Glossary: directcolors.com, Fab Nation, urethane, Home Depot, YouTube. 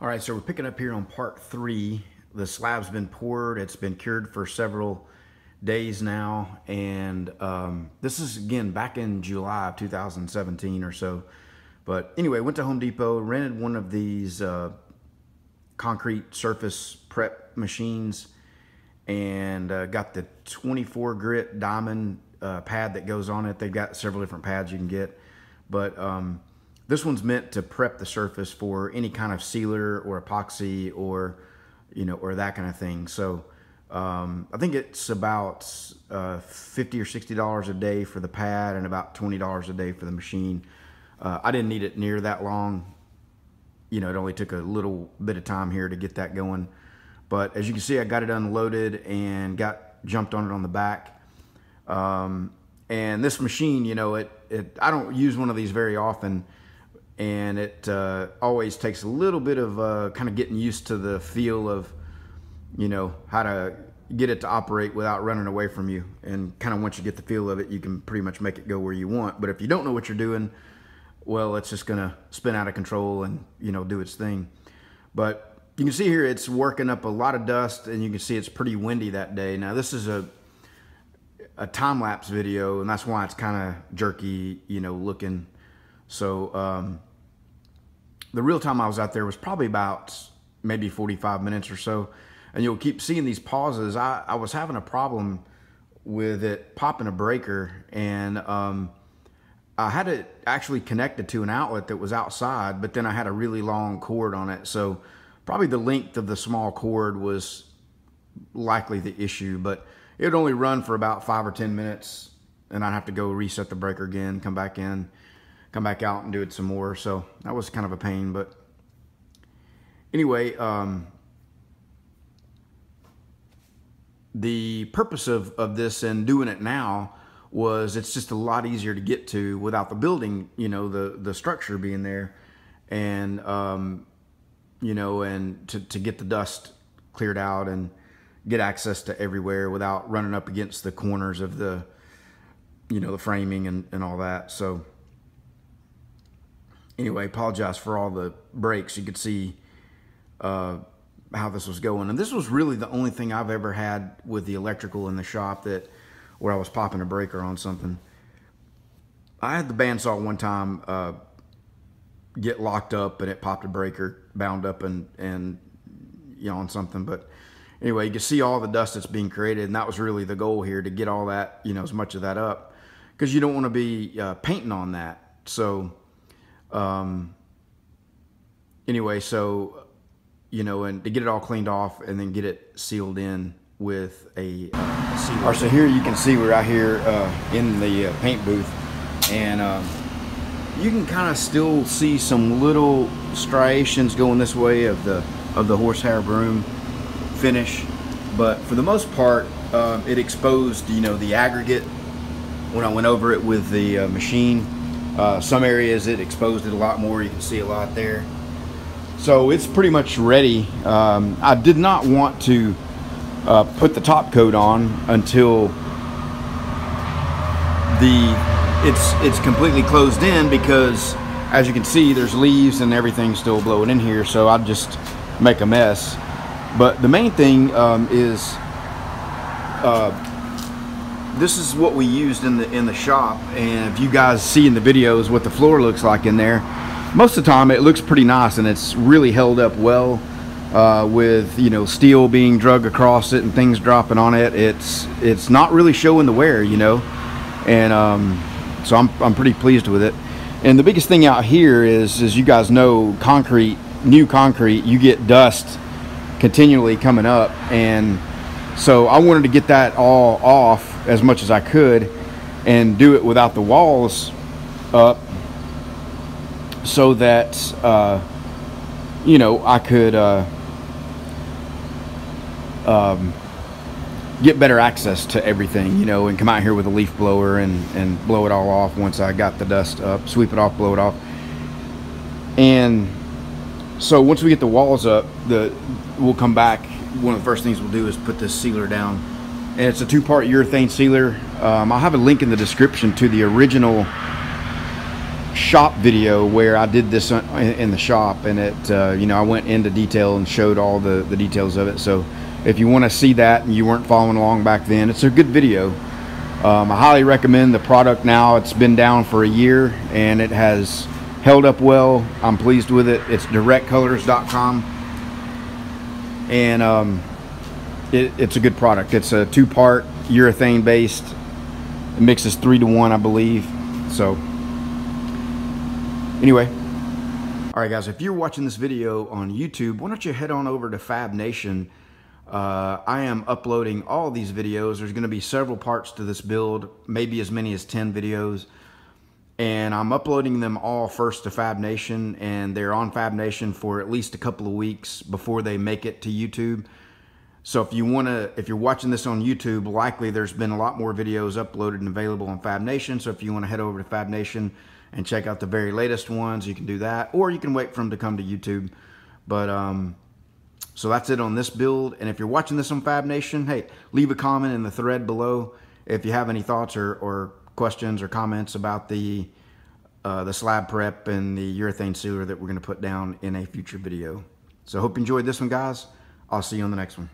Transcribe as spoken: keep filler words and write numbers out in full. All right, so we're picking up here on part three. The slab's been poured, it's been cured for several days now, and um, this is again back in July of two thousand seventeen or so. But anyway, went to Home Depot, rented one of these uh, concrete surface prep machines, and uh, got the twenty-four grit diamond uh, pad that goes on it. They've got several different pads you can get, but um, this one's meant to prep the surface for any kind of sealer or epoxy or, you know, or that kind of thing. So um, I think it's about uh, fifty or sixty dollars a day for the pad and about twenty dollars a day for the machine. Uh, I didn't need it near that long. You know, it only took a little bit of time here to get that going. But as you can see, I got it unloaded and got jumped on it on the back. Um, and this machine, you know, it, it I don't use one of these very often. And it uh, always takes a little bit of uh, kind of getting used to the feel of, you know, how to get it to operate without running away from you. And kind of once you get the feel of it, you can pretty much make it go where you want. But if you don't know what you're doing, well, it's just gonna spin out of control and, you know, do its thing. But you can see here, it's working up a lot of dust, and you can see it's pretty windy that day. Now this is a, a time-lapse video, and that's why it's kind of jerky, you know, looking. So, um, the real time I was out there was probably about maybe forty-five minutes or so, and you'll keep seeing these pauses. I, I was having a problem with it popping a breaker, and um, I had it actually connected to an outlet that was outside, but then I had a really long cord on it, so probably the length of the small cord was likely the issue. But it would only run for about five or ten minutes, and I'd have to go reset the breaker again, come back in, come back out, and do it some more. So that was kind of a pain, but anyway, um, the purpose of, of this and doing it now was it's just a lot easier to get to without the building, you know, the, the structure being there, and, um, you know, and to, to get the dust cleared out and get access to everywhere without running up against the corners of the, you know, the framing and, and all that. So anyway, apologize for all the breaks. You could see uh, how this was going. And this was really the only thing I've ever had with the electrical in the shop that where I was popping a breaker on something. I had the bandsaw one time uh, get locked up, and it popped a breaker, bound up and, and you know, on something. But anyway, you can see all the dust that's being created, and that was really the goal here, to get all that, you know, as much of that up, because you don't want to be uh, painting on that. So um anyway, so you know, and to get it all cleaned off and then get it sealed in with a uh, sealer. All right, so here you can see we're out here uh in the uh, paint booth, and um you can kind of still see some little striations going this way of the of the horsehair broom finish, but for the most part um it exposed, you know, the aggregate when I went over it with the uh, machine. Uh, some areas it exposed it a lot more. You can see a lot there. So it's pretty much ready. Um, I did not want to uh, put the top coat on until the it's it's completely closed in, because as you can see, there's leaves and everything still blowing in here. So I'd just make a mess. But the main thing um, is uh, this is what we used in the in the shop, and if you guys see in the videos what the floor looks like in there, most of the time it looks pretty nice, and it's really held up well uh, with, you know, steel being drug across it and things dropping on it. It's it's not really showing the wear, you know, and um, so I'm I'm pretty pleased with it. And the biggest thing out here is, as you guys know, concrete, new concrete, you get dust continually coming up, and so I wanted to get that all off as much as I could and do it without the walls up, so that uh, you know, I could uh, um, get better access to everything, you know, and come out here with a leaf blower and, and blow it all off once I got the dust up, sweep it off, blow it off. And so once we get the walls up, the we'll come back. One of the first things we'll do is put this sealer down. And it's a two-part urethane sealer. Um, I'll have a link in the description to the original shop video where I did this in the shop, and it uh, you know, I went into detail and showed all the the details of it. So if you want to see that and you weren't following along back then, it's a good video. um, I highly recommend the product. Now it's been down for a year and it has held up well. I'm pleased with it. It's direct colors dot com, and um, it, it's a good product. It's a two-part urethane based. It mixes three to one, I believe. So anyway, all right guys, if you're watching this video on YouTube, why don't you head on over to Fab Nation. uh, I am uploading all these videos. There's gonna be several parts to this build, maybe as many as ten videos, and I'm uploading them all first to Fab Nation, and they're on Fab Nation for at least a couple of weeks before they make it to YouTube. So if you want to, if you're watching this on YouTube, likely there's been a lot more videos uploaded and available on Fab Nation. So if you want to head over to Fab Nation and check out the very latest ones, you can do that, or you can wait for them to come to YouTube. But um, so that's it on this build. And if you're watching this on Fab Nation, hey, leave a comment in the thread below if you have any thoughts or, or questions or comments about the uh, the slab prep and the urethane sealer that we're going to put down in a future video. So hope you enjoyed this one, guys. I'll see you on the next one.